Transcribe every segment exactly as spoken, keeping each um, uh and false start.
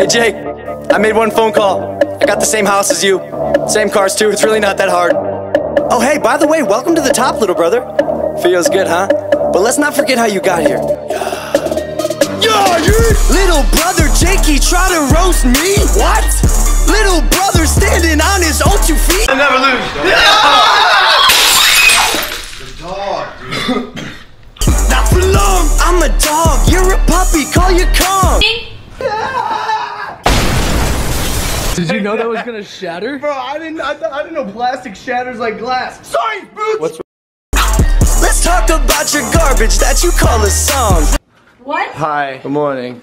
Hey Jake, I made one phone call. I got the same house as you. Same cars too, it's really not that hard. Oh hey, by the way, welcome to the top, little brother. Feels good, huh? But let's not forget how you got here. Yeah, yeah. Little brother Jake, he tried to roast me? What? Little brother standing on his own two feet? I never lose. Yeah. The dog, dude. Not for long. I'm a dog, you're a puppy, call your calm. Did you know that was gonna shatter? Bro, I didn't I, I didn't know plastic shatters like glass. Sorry, boots! What's Let's talk about your garbage that you call a song. What? Hi, good morning.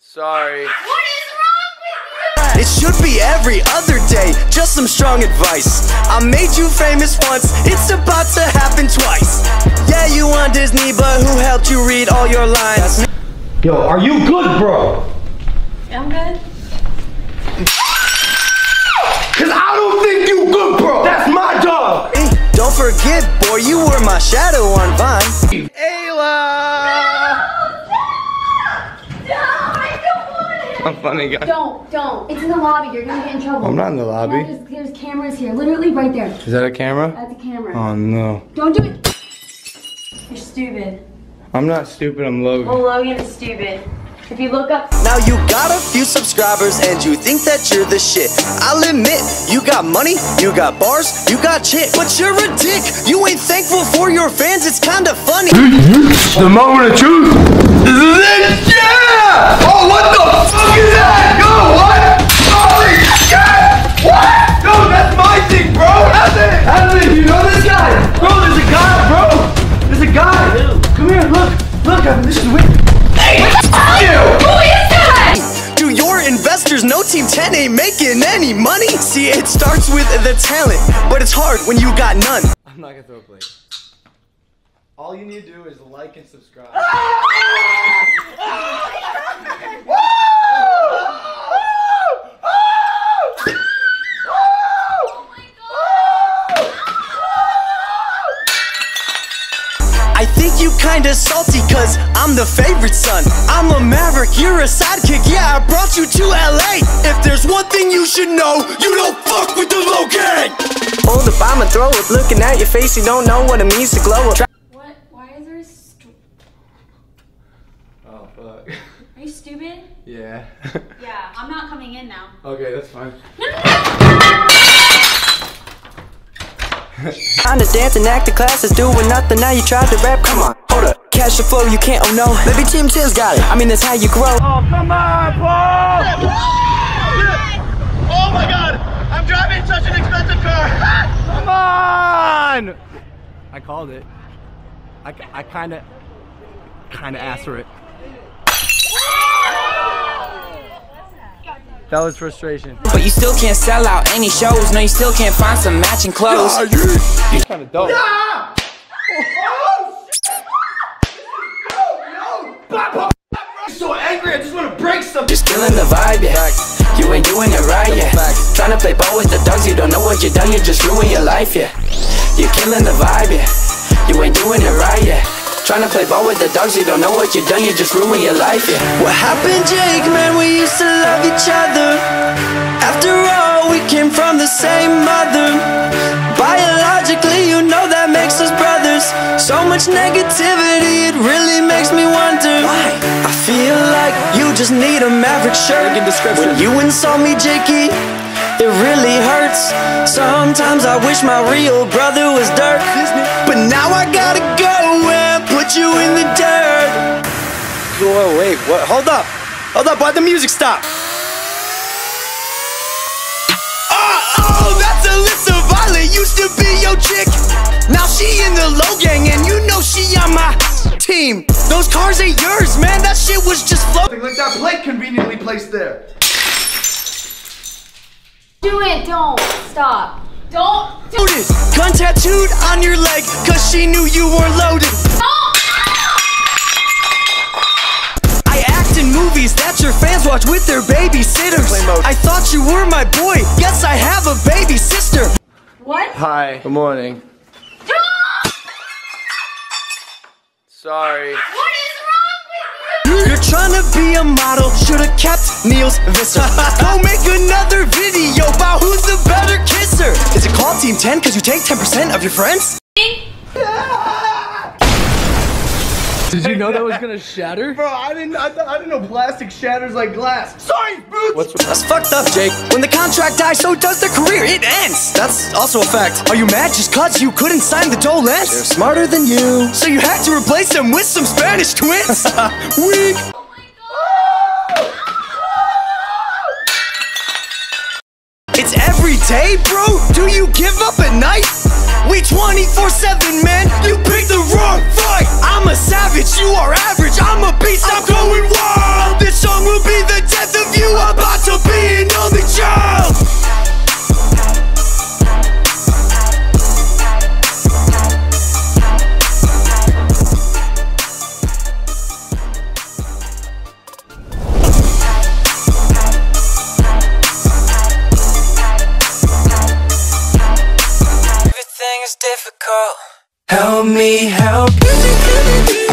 Sorry. What is wrong with you? It should be every other day, just some strong advice. I made you famous once, it's about to happen twice. Yeah, you on Disney, but who helped you read all your lines? Yo, are you good, bro? Yeah, I'm good. Cause I don't think you good, bro! That's my dog! Hey, don't forget, boy, you were my shadow on Vine. Ayla! No! No! No! I don't want it! I'm funny, guys. Don't, don't. It's in the lobby. You're gonna get in trouble. I'm not in the lobby. No, there's, there's cameras here. Literally right there. Is that a camera? That's a camera. Oh, no. Don't do it. You're stupid. I'm not stupid, I'm Logan. Well, Logan is stupid. If you look up... Now you got a few subscribers and you think that you're the shit. I'll admit, you got money, you got bars, you got shit. But you're a dick, you ain't thankful for your fans, it's kinda funny. The moment of truth is this. Yeah! Oh, what the fuck is that? Yo, what? Holy shit! What? No, that's my thing, bro! That's it! That's it, you know this guy? Bro, there's a guy, bro! There's a guy! Come here, look! Look, I mean, this is weird! Do your investors know Team ten ain't making any money? See, it starts with the talent, but it's hard when you got none. I'm not gonna throw a plate. All you need to do is like and subscribe. I think you kinda salty cause I'm the favorite son. I'm a maverick, you're a sidekick, yeah, I brought you to L A. If there's one thing you should know, you don't fuck with the Logang. Hold up, I'ma throw up, looking at your face, you don't know what it means to glow up. What? Why is there a st- Oh, fuck. Are you stupid? Yeah. Yeah, I'm not coming in now. Okay, that's fine. No, no, no! Time to dance and act, the class is doing nothing. Now you tried to rap, come on, hold up. Cash the flow, you can't, oh no. Maybe Team ten's got it, I mean that's how you grow. Oh, come on, Paul! Oh my god, I'm driving such an expensive car. Come on! I called it. I, I kinda, kinda asked for it. That was frustration. But you still can't sell out any shows. No, you still can't find some matching clothes. Nah, yeah. You're kind of dope. Nah! Oh, oh, no. I'm so angry, I just want to break something. You're still in the vibe, yeah. You ain't doing it right, yeah. Trying to play ball with the dogs, you don't know what you done. You just ruin your life, yeah. You're killing the vibe, yeah. You ain't doing it right, yeah. Tryna play ball with the dogs, you don't know what you done, you just ruined your life, yeah. What happened, Jake, man, we used to love each other. After all, we came from the same mother. Biologically, you know that makes us brothers. So much negativity, it really makes me wonder why. I feel like you just need a maverick shirt. When you insult me, Jakey, it really hurts. Sometimes I wish my real brother was dirt. But now I gotta go and put you in the dirt. Whoa, wait, what? Hold up. Hold up, why'd the music stop? Uh oh, that's Alyssa Violet, used to be your chick. Now she in the Logang, and you know she on my team. Those cars ain't yours, man, that shit was just floating. Like that plate conveniently placed there. Do it, don't. Stop. Don't do this. Gun tattooed on your leg, cause she knew you were loaded. Movies that your fans watch with their babysitters. I thought you were my boy. Yes, I have a baby sister. What? Hi. Good morning. Sorry. What is wrong? wanna be a model, should've kept Niels Visser. Go make another video about who's the better kisser. Is it called Team ten cause you take ten percent of your friends? Did you know that was gonna shatter? Bro, I didn't I, I didn't know plastic shatters like glass. Sorry, boots! What's, that's fucked up, Jake. When the contract dies, so does the career. It ends. That's also a fact. Are you mad just cause you couldn't sign the Dole Lens? They're smarter than you. So you had to replace them with some Spanish twins? Weak. Oh my god. It's every day, bro. Do you give up at night? We twenty-four seven, man. You picked the wrong fight. I'm a savage, you are average. I'm a beast, I'm going wild. This song will be the death of you. About to be an only child. Help me help.